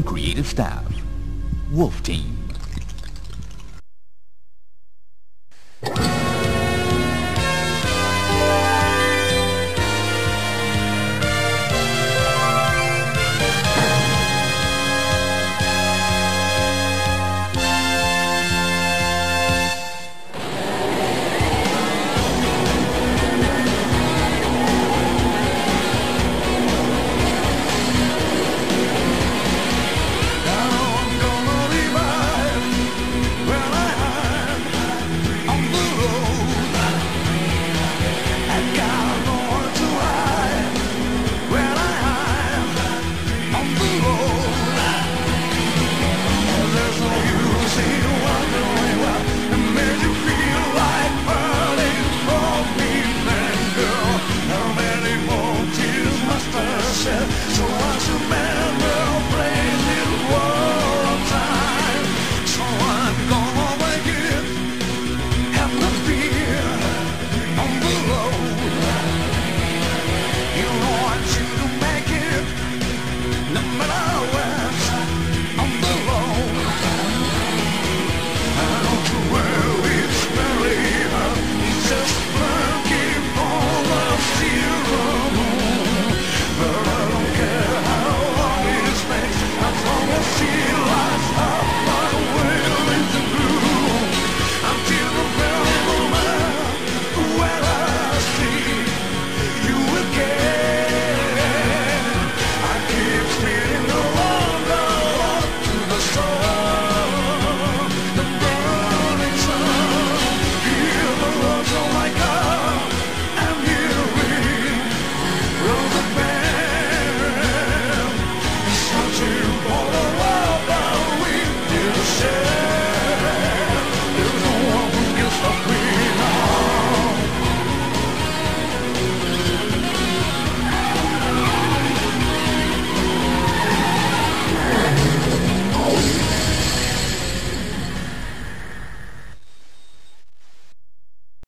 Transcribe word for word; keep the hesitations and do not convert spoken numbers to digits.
and creative staff. Wolf Team.